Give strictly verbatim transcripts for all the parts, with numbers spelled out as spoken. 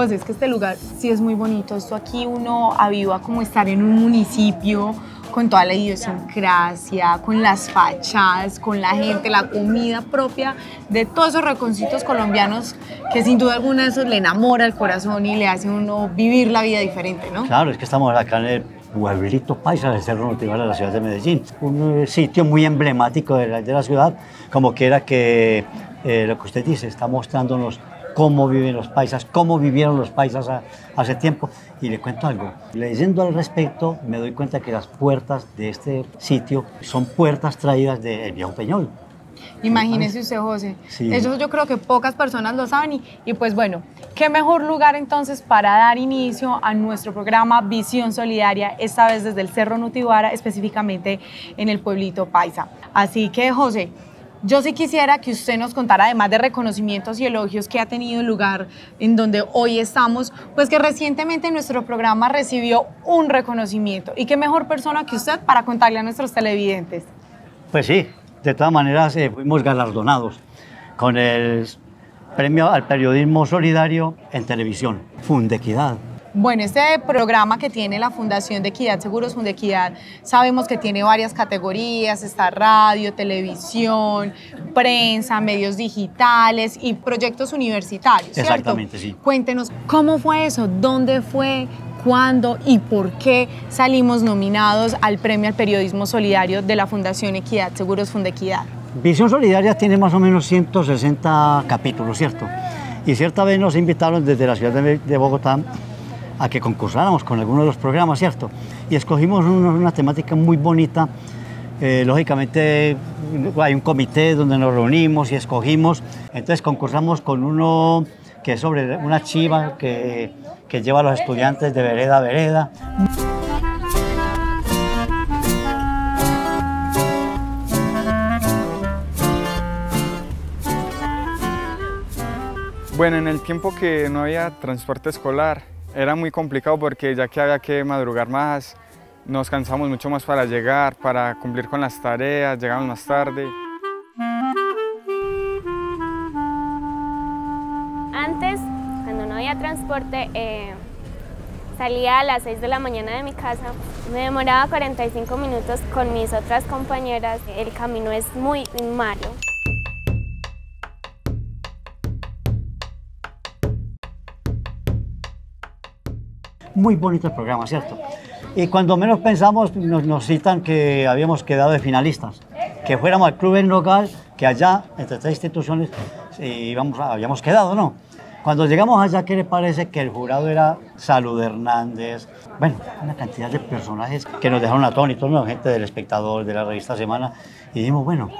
cosa, es que este lugar sí es muy bonito. Esto aquí uno aviva como estar en un municipio con toda la idiosincrasia, con las fachadas, con la gente, la comida propia de todos esos reconcitos colombianos que sin duda alguna eso le enamora el corazón y le hace uno vivir la vida diferente, ¿no? Claro, es que estamos acá en el pueblito paisa del Cerro Nutibara de la ciudad de Medellín, un sitio muy emblemático de la, de la ciudad, como quiera que eh, lo que usted dice está mostrándonos cómo viven los paisas, cómo vivieron los paisas a, hace tiempo. Y le cuento algo, leyendo al respecto me doy cuenta que las puertas de este sitio son puertas traídas del viejo Peñol. Imagínese usted, José, sí. Eso yo creo que pocas personas lo saben y, y pues bueno, qué mejor lugar entonces para dar inicio a nuestro programa Visión Solidaria, esta vez desde el Cerro Nutibara, específicamente en el pueblito paisa. Así que, José, yo sí quisiera que usted nos contara, además de reconocimientos y elogios que ha tenido el lugar en donde hoy estamos, pues que recientemente nuestro programa recibió un reconocimiento, y qué mejor persona que usted para contarle a nuestros televidentes. Pues sí, de todas maneras eh, fuimos galardonados con el premio al periodismo solidario en televisión, Fundequidad. Bueno, este programa que tiene la Fundación de Equidad Seguros, Fundequidad, sabemos que tiene varias categorías, está radio, televisión, prensa, medios digitales y proyectos universitarios, ¿cierto? Exactamente, sí. Cuéntenos, ¿cómo fue eso? ¿Dónde fue? ¿Cuándo y por qué salimos nominados al premio al periodismo solidario de la Fundación Equidad Seguros, Fundequidad? Visión Solidaria tiene más o menos ciento sesenta capítulos, ¿cierto? Y cierta vez nos invitaron desde la ciudad de Bogotá a que concursáramos con alguno de los programas, ¿cierto? Y escogimos una, una temática muy bonita. Eh, lógicamente hay un comité donde nos reunimos y escogimos. Entonces concursamos con uno que es sobre una chiva que, que lleva a los estudiantes de vereda a vereda. Bueno, en el tiempo que no había transporte escolar, era muy complicado porque ya que había que madrugar más, nos cansamos mucho más para llegar, para cumplir con las tareas, llegamos más tarde. Antes, cuando no había transporte, eh, salía a las seis de la mañana de mi casa. Me demoraba cuarenta y cinco minutos con mis otras compañeras. El camino es muy malo. Muy bonito el programa, ¿cierto? Y cuando menos pensamos, nos, nos citan que habíamos quedado de finalistas, que fuéramos al club en local, que allá, entre tres instituciones, íbamos, habíamos quedado, ¿no? Cuando llegamos allá, ¿qué les parece? Que el jurado era Salud Hernández. Bueno, una cantidad de personajes que nos dejaron atónitos, ¿no? Gente del Espectador, de la revista Semana, y dijimos, bueno,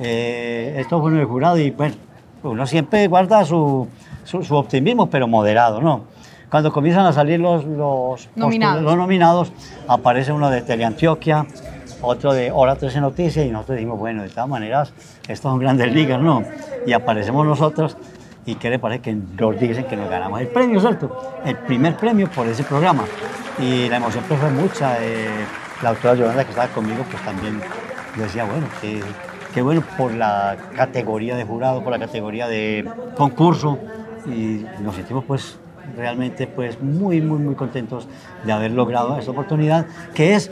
eh, esto fue el jurado, y bueno, uno siempre guarda su, su, su optimismo, pero moderado, ¿no? Cuando comienzan a salir los, los, nominados. los nominados, aparece uno de Teleantioquia, otro de Hora trece Noticias, y nosotros dijimos, bueno, de todas maneras, estos son grandes ligas, ¿no? Y aparecemos nosotros, y ¿qué le parece? Que nos dicen que nos ganamos el premio, ¿cierto? El primer premio por ese programa. Y la emoción pues fue mucha. Eh, la autora Yolanda, que estaba conmigo, pues también decía, bueno, qué, qué bueno por la categoría de jurado, por la categoría de concurso, y nos sentimos pues realmente pues muy, muy, muy contentos de haber logrado esta oportunidad, que es,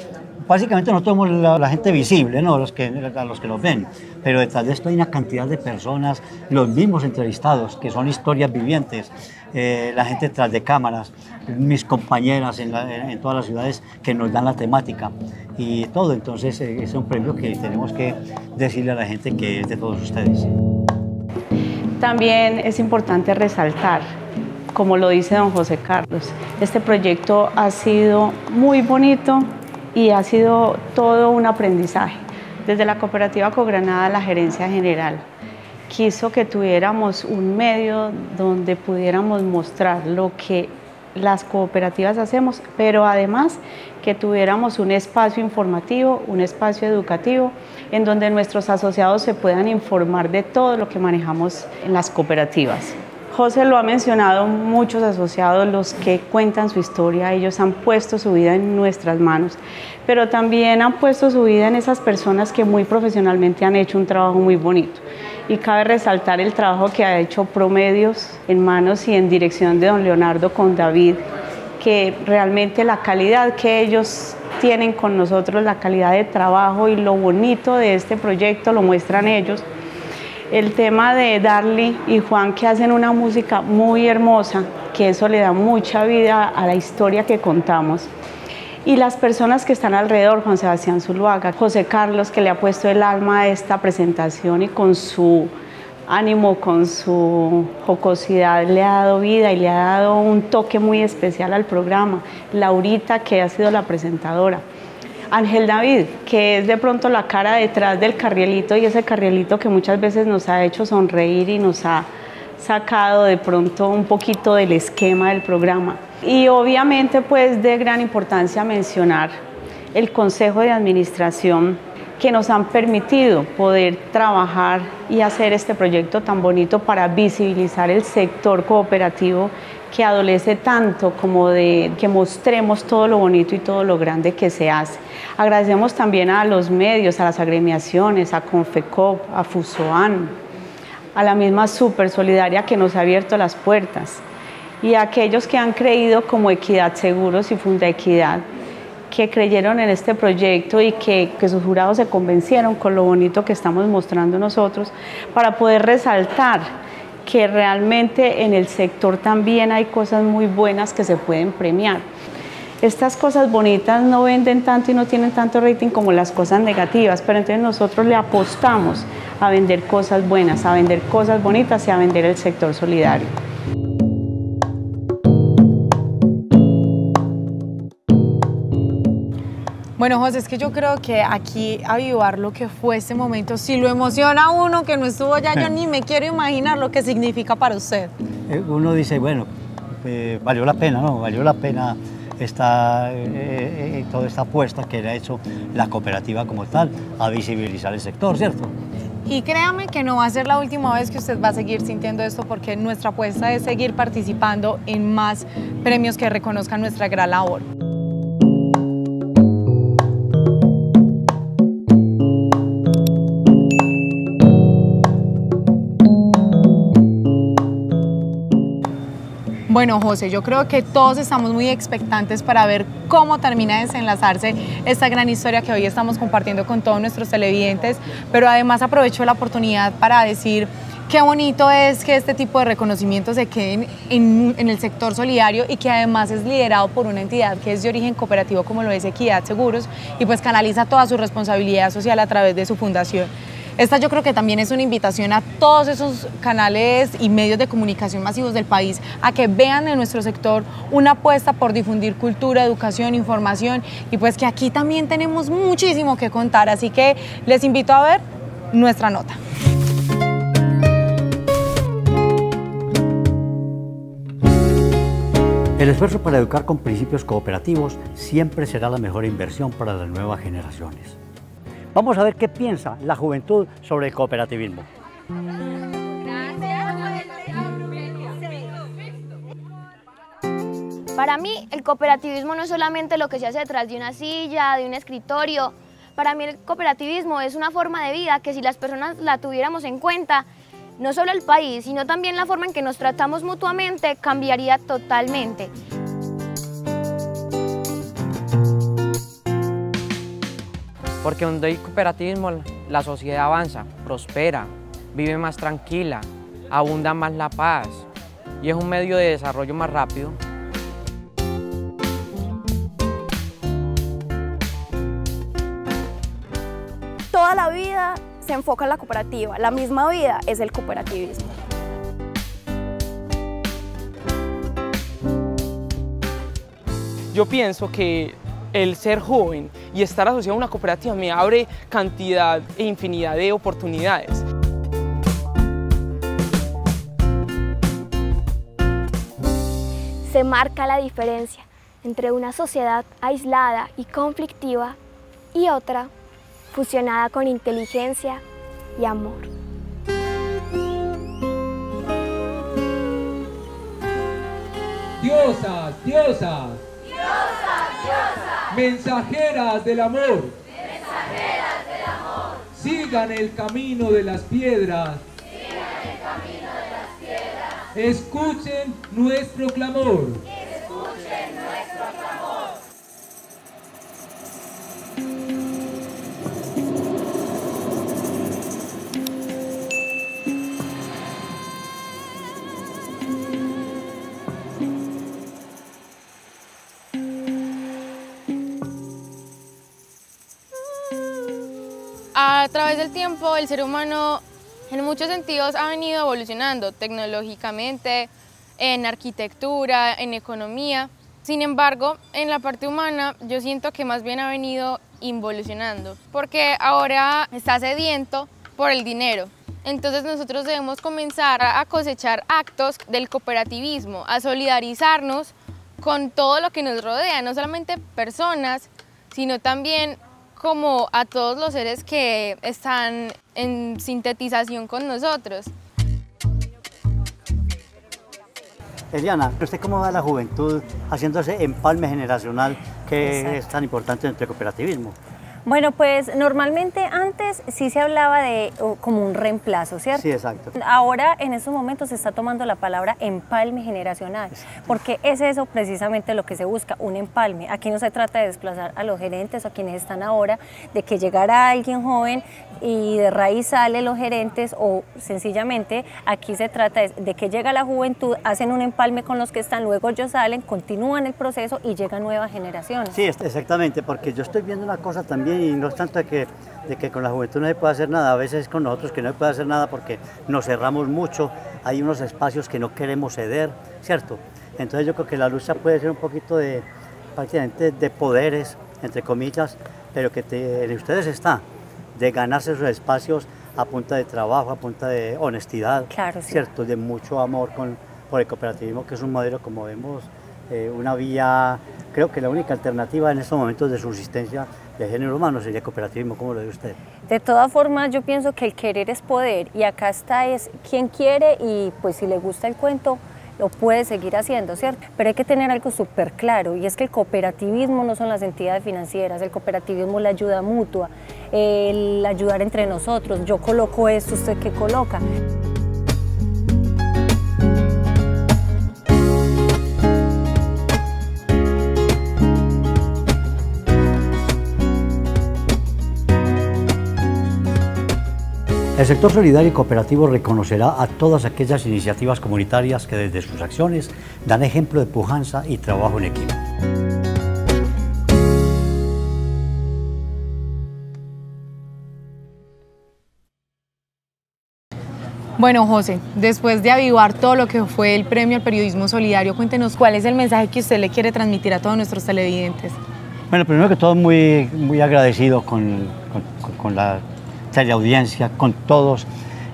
básicamente nosotros somos la, la gente visible, ¿no? Los que, los que los ven, pero detrás de esto hay una cantidad de personas, los mismos entrevistados, que son historias vivientes, eh, la gente tras de cámaras, mis compañeras en, la, en todas las ciudades que nos dan la temática y todo. Entonces eh, es un premio que tenemos que decirle a la gente que es de todos ustedes. También es importante resaltar, como lo dice don José Carlos, este proyecto ha sido muy bonito y ha sido todo un aprendizaje. Desde la cooperativa Coogranada, la gerencia general quiso que tuviéramos un medio donde pudiéramos mostrar lo que las cooperativas hacemos, pero además que tuviéramos un espacio informativo, un espacio educativo, en donde nuestros asociados se puedan informar de todo lo que manejamos en las cooperativas. José lo ha mencionado, muchos asociados, los que cuentan su historia, ellos han puesto su vida en nuestras manos, pero también han puesto su vida en esas personas que muy profesionalmente han hecho un trabajo muy bonito. y cabe resaltar el trabajo que ha hecho Promedios en manos y en dirección de don Leonardo con David, que realmente la calidad que ellos tienen con nosotros, la calidad de trabajo y lo bonito de este proyecto lo muestran ellos. El tema de Darly y Juan, que hacen una música muy hermosa, que eso le da mucha vida a la historia que contamos. Y las personas que están alrededor, Juan Sebastián Zuluaga, José Carlos, que le ha puesto el alma a esta presentación y con su ánimo, con su jocosidad, le ha dado vida y le ha dado un toque muy especial al programa. Laurita, que ha sido la presentadora. Ángel David, que es de pronto la cara detrás del carrielito, y ese carrielito que muchas veces nos ha hecho sonreír y nos ha sacado de pronto un poquito del esquema del programa. Y obviamente pues de gran importancia mencionar el Consejo de Administración, que nos han permitido poder trabajar y hacer este proyecto tan bonito para visibilizar el sector cooperativo, que adolece tanto como de que mostremos todo lo bonito y todo lo grande que se hace. Agradecemos también a los medios, a las agremiaciones, a CONFECOP, a FUSOAN, a la misma Super Solidaria que nos ha abierto las puertas, y a aquellos que han creído como Equidad Seguros y Fundequidad, que creyeron en este proyecto y que, que sus jurados se convencieron con lo bonito que estamos mostrando nosotros, para poder resaltar que realmente en el sector también hay cosas muy buenas que se pueden premiar. Estas cosas bonitas no venden tanto y no tienen tanto rating como las cosas negativas, pero entonces nosotros le apostamos a vender cosas buenas, a vender cosas bonitas y a vender el sector solidario. Bueno, José, es que yo creo que aquí avivar lo que fue ese momento, si lo emociona a uno que no estuvo allá, yo ni me quiero imaginar lo que significa para usted. Uno dice, bueno, eh, valió la pena, ¿no? Valió la pena esta, eh, eh, toda esta apuesta que le ha hecho la cooperativa como tal a visibilizar el sector, ¿cierto? Y créame que no va a ser la última vez que usted va a seguir sintiendo esto, porque nuestra apuesta es seguir participando en más premios que reconozcan nuestra gran labor. Bueno, José, yo creo que todos estamos muy expectantes para ver cómo termina de desenlazarse esta gran historia que hoy estamos compartiendo con todos nuestros televidentes, pero además aprovecho la oportunidad para decir qué bonito es que este tipo de reconocimientos se queden en, en el sector solidario y que además es liderado por una entidad que es de origen cooperativo como lo es Equidad Seguros, y pues canaliza toda su responsabilidad social a través de su fundación. Esta yo creo que también es una invitación a todos esos canales y medios de comunicación masivos del país a que vean en nuestro sector una apuesta por difundir cultura, educación, información, y pues que aquí también tenemos muchísimo que contar, así que les invito a ver nuestra nota. El esfuerzo para educar con principios cooperativos siempre será la mejor inversión para las nuevas generaciones. Vamos a ver qué piensa la juventud sobre el cooperativismo. Para mí, el cooperativismo no es solamente lo que se hace detrás de una silla, de un escritorio. Para mí, el cooperativismo es una forma de vida que, si las personas la tuviéramos en cuenta, no solo el país, sino también la forma en que nos tratamos mutuamente cambiaría totalmente. Porque donde hay cooperativismo, la sociedad avanza, prospera, vive más tranquila, abunda más la paz y es un medio de desarrollo más rápido. Toda la vida se enfoca en la cooperativa, la misma vida es el cooperativismo. Yo pienso que el ser joven y estar asociado a una cooperativa me abre cantidad e infinidad de oportunidades. Se marca la diferencia entre una sociedad aislada y conflictiva y otra fusionada con inteligencia y amor. Diosas, diosas. Diosas, diosas. Mensajeras del amor. Mensajeras del amor. Sigan el camino de las piedras. Escuchen nuestro clamor. Escuchen nuestro clamor. A través del tiempo, el ser humano en muchos sentidos ha venido evolucionando tecnológicamente, en arquitectura, en economía. Sin embargo, en la parte humana yo siento que más bien ha venido involucionando, porque ahora está sediento por el dinero. Entonces nosotros debemos comenzar a cosechar actos del cooperativismo, a solidarizarnos con todo lo que nos rodea, no solamente personas, sino también como a todos los seres que están en sintetización con nosotros. Eliana, ¿usted cómo va la juventud haciendo ese empalme generacional que Exacto. es tan importante en el cooperativismo? Bueno, pues normalmente antes sí se hablaba de como un reemplazo, ¿cierto? Sí, exacto. Ahora en estos momentos se está tomando la palabra empalme generacional, exacto. porque es eso precisamente lo que se busca, un empalme. Aquí no se trata de desplazar a los gerentes o a quienes están ahora, de que llegara alguien joven y de raíz sale los gerentes, o sencillamente aquí se trata de, de que llega la juventud, hacen un empalme con los que están, luego ellos salen, continúan el proceso y llegan nuevas generaciones. Sí, exactamente, porque yo estoy viendo una cosa también, y no es tanto de que, de que con la juventud no se puede hacer nada, a veces es con nosotros que no se puede hacer nada porque nos cerramos mucho, hay unos espacios que no queremos ceder, ¿cierto? Entonces yo creo que la lucha puede ser un poquito de, prácticamente de poderes, entre comillas, pero que te, en ustedes está, de ganarse esos espacios a punta de trabajo, a punta de honestidad, claro, sí. ¿cierto? De mucho amor con, por el cooperativismo, que es un modelo, como vemos, eh, una vía, creo que la única alternativa en estos momentos de subsistencia de género humano sería cooperativismo, ¿cómo lo ve usted? De todas formas, yo pienso que el querer es poder, y acá está es quien quiere, y pues si le gusta el cuento, lo puede seguir haciendo, ¿cierto? Pero hay que tener algo súper claro, y es que el cooperativismo no son las entidades financieras, el cooperativismo es la ayuda mutua, el ayudar entre nosotros, yo coloco esto, ¿usted qué coloca? El sector solidario y cooperativo reconocerá a todas aquellas iniciativas comunitarias que desde sus acciones dan ejemplo de pujanza y trabajo en equipo. Bueno, José, después de avivar todo lo que fue el premio al periodismo solidario, cuéntenos cuál es el mensaje que usted le quiere transmitir a todos nuestros televidentes. Bueno, primero que todo, muy, muy agradecido con, con, con la... teleaudiencia, con todos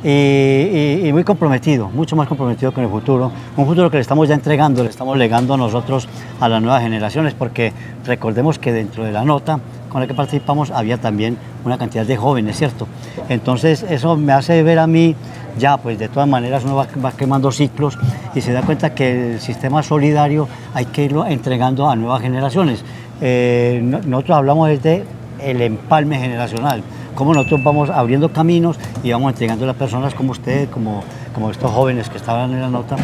y, y, y muy comprometido, mucho más comprometido con el futuro, un futuro que le estamos ya entregando, le estamos legando a nosotros a las nuevas generaciones, porque recordemos que dentro de la nota con la que participamos había también una cantidad de jóvenes, ¿cierto? Entonces eso me hace ver a mí ya, pues de todas maneras uno va, va quemando ciclos y se da cuenta que el sistema solidario hay que irlo entregando a nuevas generaciones. Eh, nosotros hablamos desde el empalme generacional, cómo nosotros vamos abriendo caminos y vamos entregando a las personas como usted, como, como estos jóvenes que estaban en la nota,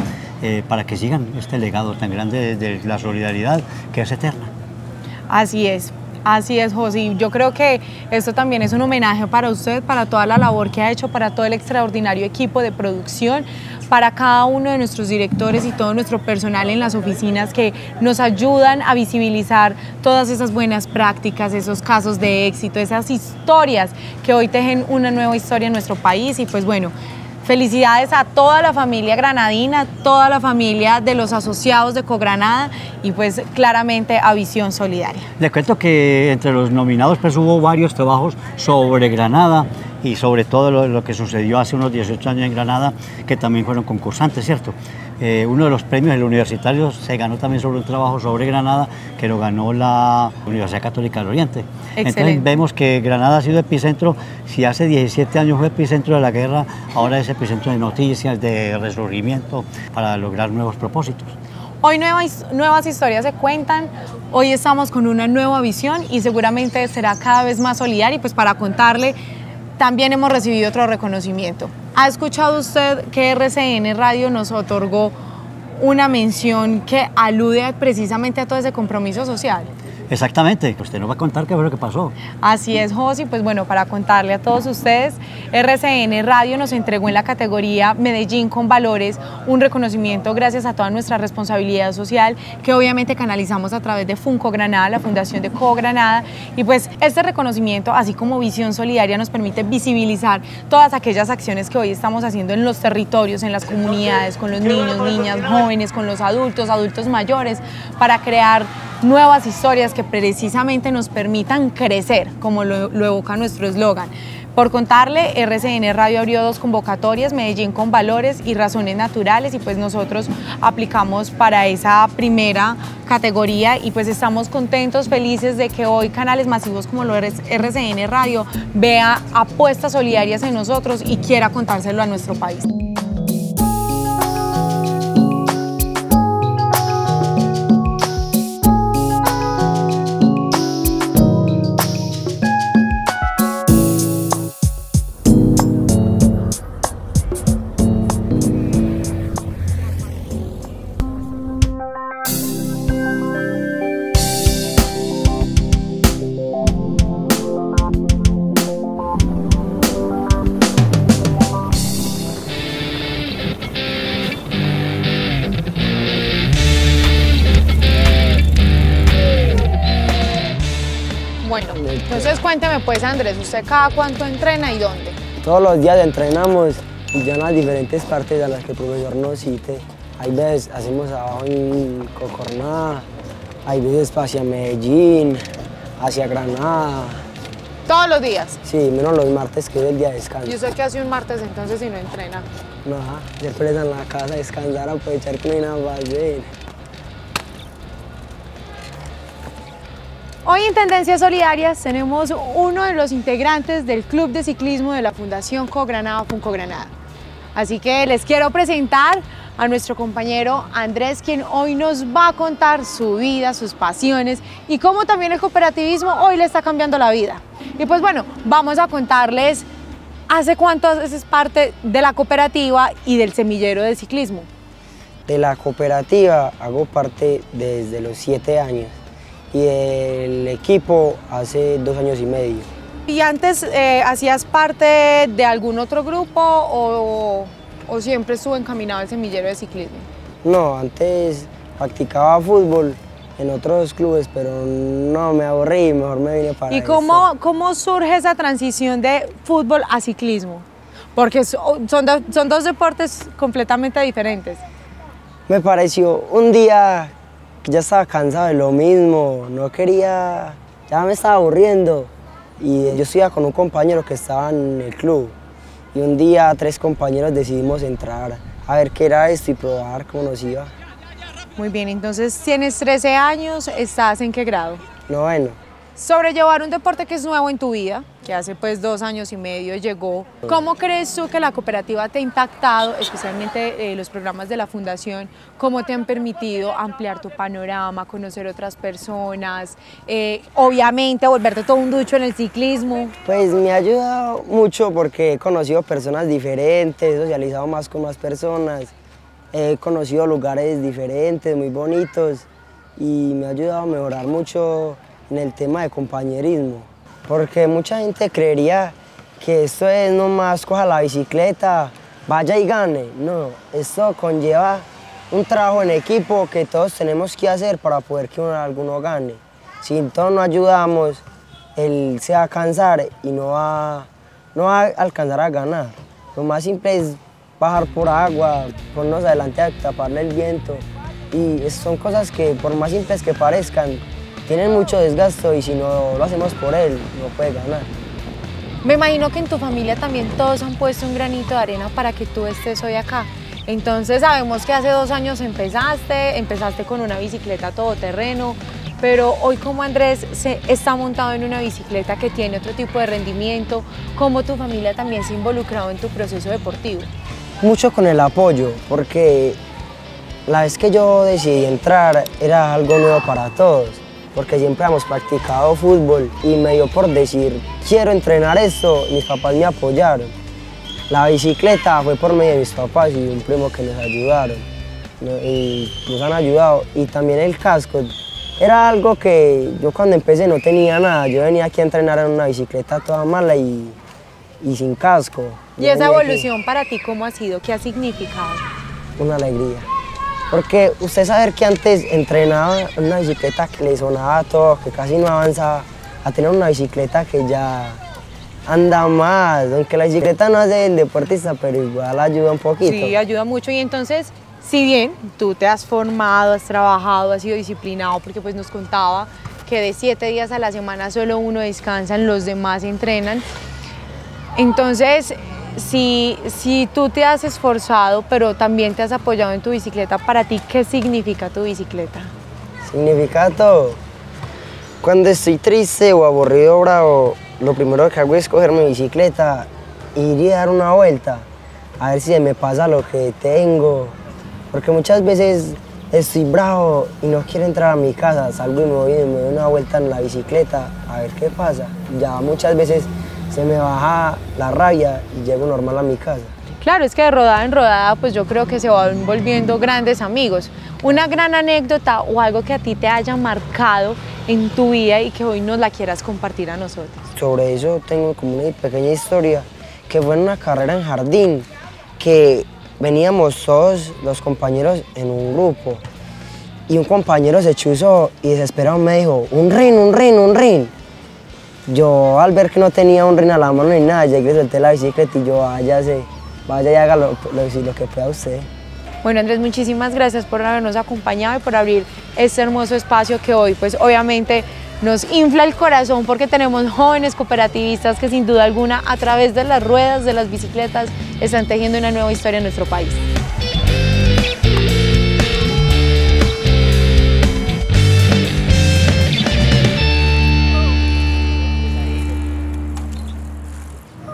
eh, para que sigan este legado tan grande de, de la solidaridad que es eterna. Así es, así es, José. Yo creo que esto también es un homenaje para usted, para toda la labor que ha hecho, para todo el extraordinario equipo de producción, para cada uno de nuestros directores y todo nuestro personal en las oficinas que nos ayudan a visibilizar todas esas buenas prácticas, esos casos de éxito, esas historias que hoy tejen una nueva historia en nuestro país. Y pues bueno, felicidades a toda la familia granadina, toda la familia de los asociados de Coogranada y pues claramente a Visión Solidaria. Les cuento que entre los nominados pues hubo varios trabajos sobre Granada, y sobre todo lo, lo que sucedió hace unos dieciocho años en Granada, que también fueron concursantes, ¿cierto? Eh, uno de los premios, el universitario, se ganó también sobre un trabajo sobre Granada, que lo ganó la Universidad Católica del Oriente. Excelente. Entonces vemos que Granada ha sido epicentro, si hace diecisiete años fue epicentro de la guerra, ahora es epicentro de noticias, de resurgimiento, para lograr nuevos propósitos. Hoy nuevas, nuevas historias se cuentan, hoy estamos con una nueva visión y seguramente será cada vez más solidaria, y pues para contarle también hemos recibido otro reconocimiento. ¿Ha escuchado usted que R C N Radio nos otorgó una mención que alude precisamente a todo ese compromiso social? Exactamente, usted nos va a contar qué fue lo que pasó. Así es, José, pues bueno, para contarle a todos ustedes, R C N Radio nos entregó en la categoría Medellín con Valores un reconocimiento gracias a toda nuestra responsabilidad social que obviamente canalizamos a través de Coogranada, la Fundación de Coogranada, y pues este reconocimiento, así como Visión Solidaria, nos permite visibilizar todas aquellas acciones que hoy estamos haciendo en los territorios, en las comunidades, con los niños, niñas, jóvenes, con los adultos, adultos mayores, para crear nuevas historias que precisamente nos permitan crecer, como lo, lo evoca nuestro eslogan. Por contarle, R C N Radio abrió dos convocatorias, Medellín con Valores y Razones Naturales, y pues nosotros aplicamos para esa primera categoría y pues estamos contentos, felices de que hoy canales masivos como lo es R C N Radio vea apuestas solidarias en nosotros y quiera contárselo a nuestro país. Entonces cuénteme pues, Andrés, ¿usted cada cuánto entrena y dónde? Todos los días entrenamos ya en las diferentes partes a las que el profesor nos cite. Hay veces hacemos abajo en Cocorná, hay veces hacia Medellín, hacia Granada. ¿Todos los días? Sí, menos los martes, que es el día de descanso. ¿Y usted qué hace un martes entonces si no entrena? No, siempre está en la casa, descansar, aprovechar que no hay nada más bien. Hoy en Tendencias Solidarias tenemos uno de los integrantes del Club de Ciclismo de la Fundación Coogranada Funcoogranada. Así que les quiero presentar a nuestro compañero Andrés, quien hoy nos va a contar su vida, sus pasiones y cómo también el cooperativismo hoy le está cambiando la vida. Y pues bueno, vamos a contarles hace cuánto haces parte de la cooperativa y del semillero de ciclismo. De la cooperativa hago parte desde los siete años. Y el equipo hace dos años y medio. ¿Y antes eh, hacías parte de algún otro grupo o, o siempre estuvo encaminado al semillero de ciclismo? No, antes practicaba fútbol en otros clubes, pero no, me aburrí, mejor me vine para... ¿Y cómo, cómo surge esa transición de fútbol a ciclismo? Porque son, son, do, son dos deportes completamente diferentes. Me pareció un día... Ya estaba cansado de lo mismo, no quería, ya me estaba aburriendo. Y yo estudiaba con un compañero que estaba en el club. Y un día tres compañeros decidimos entrar a ver qué era esto y probar cómo nos iba. Muy bien, entonces tienes trece años, ¿estás en qué grado? Noveno. Sobrellevar un deporte que es nuevo en tu vida, que hace pues dos años y medio llegó. ¿Cómo crees tú que la cooperativa te ha impactado, especialmente eh, los programas de la Fundación? ¿Cómo te han permitido ampliar tu panorama, conocer otras personas? Eh, obviamente, volverte todo un ducho en el ciclismo. Pues me ha ayudado mucho porque he conocido personas diferentes, he socializado más con más personas, he conocido lugares diferentes, muy bonitos, y me ha ayudado a mejorar mucho en el tema de compañerismo. Porque mucha gente creería que esto es nomás coja la bicicleta, vaya y gane. No, esto conlleva un trabajo en equipo que todos tenemos que hacer para poder que uno, alguno gane. Si todos nos ayudamos, él se va a cansar y no va, no va a alcanzar a ganar. Lo más simple es bajar por agua, ponernos adelante a taparle el viento. Y son cosas que, por más simples que parezcan, tienen mucho desgaste y si no lo hacemos por él, no puede ganar. Me imagino que en tu familia también todos han puesto un granito de arena para que tú estés hoy acá. Entonces sabemos que hace dos años empezaste, empezaste con una bicicleta todoterreno, pero hoy como Andrés se está montado en una bicicleta que tiene otro tipo de rendimiento, ¿cómo tu familia también se ha involucrado en tu proceso deportivo? Mucho con el apoyo, porque la vez que yo decidí entrar era algo nuevo para todos, porque siempre hemos practicado fútbol y me dio por decir, quiero entrenar esto, mis papás me apoyaron. La bicicleta fue por medio de mis papás y un primo que nos ayudaron, ¿no? Y nos han ayudado. Y también el casco. Era algo que yo cuando empecé no tenía nada. Yo venía aquí a entrenar en una bicicleta toda mala y, y sin casco. ¿Y esa evolución aquí para ti cómo ha sido? ¿Qué ha significado? Una alegría. Porque usted saber que antes entrenaba en una bicicleta que le sonaba todo, que casi no avanzaba, a tener una bicicleta que ya anda más. Aunque la bicicleta no hace el deportista, pero igual ayuda un poquito. Sí, ayuda mucho. Y entonces, si bien tú te has formado, has trabajado, has sido disciplinado, porque pues nos contaba que de siete días a la semana solo uno descansa, los demás entrenan. Entonces, Si, si tú te has esforzado, pero también te has apoyado en tu bicicleta, ¿para ti qué significa tu bicicleta? Significa todo. Cuando estoy triste o aburrido, bravo, lo primero que hago es coger mi bicicleta e ir a dar una vuelta, a ver si se me pasa lo que tengo. Porque muchas veces estoy bravo y no quiero entrar a mi casa, salgo y me voy y me doy una vuelta en la bicicleta, a ver qué pasa. Ya muchas veces se me baja la rabia y llego normal a mi casa. Claro, es que de rodada en rodada, pues yo creo que se van volviendo grandes amigos. Una gran anécdota o algo que a ti te haya marcado en tu vida y que hoy nos la quieras compartir a nosotros. Sobre eso tengo como una pequeña historia, que fue en una carrera en jardín, que veníamos todos los compañeros en un grupo y un compañero se chuzó y desesperado me dijo, un rin, un rin, un rin. Yo al ver que no tenía un rin a la mano ni nada, llegué, solté la bicicleta y yo váyase, vaya y haga lo, lo, lo que pueda usted. Bueno, Andrés, muchísimas gracias por habernos acompañado y por abrir este hermoso espacio que hoy pues obviamente nos infla el corazón, porque tenemos jóvenes cooperativistas que sin duda alguna a través de las ruedas, de las bicicletas, están tejiendo una nueva historia en nuestro país.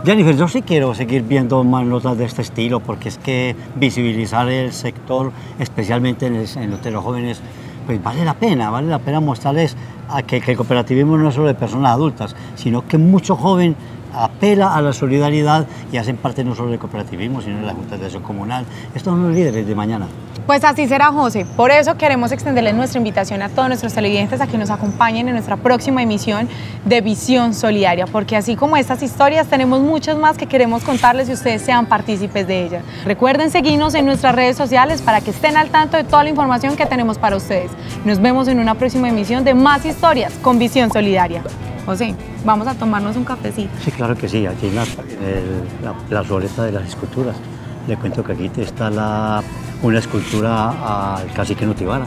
Jennifer, yo sí quiero seguir viendo más notas de este estilo, porque es que visibilizar el sector, especialmente en, el, en los de los jóvenes, pues vale la pena, vale la pena mostrarles a que, que el cooperativismo no es solo de personas adultas, sino que mucho joven apela a la solidaridad y hacen parte no solo del cooperativismo, sino de la Junta de Acción Comunal. Estos son los líderes de mañana. Pues así será, José. Por eso queremos extenderles nuestra invitación a todos nuestros televidentes a que nos acompañen en nuestra próxima emisión de Visión Solidaria, porque así como estas historias, tenemos muchas más que queremos contarles y ustedes sean partícipes de ellas. Recuerden seguirnos en nuestras redes sociales para que estén al tanto de toda la información que tenemos para ustedes. Nos vemos en una próxima emisión de más historias con Visión Solidaria. José, vamos a tomarnos un cafecito. Sí, claro que sí. Aquí en la, el, la, la plazoleta de las esculturas. Le cuento que aquí está la... una escultura al cacique Nutibara.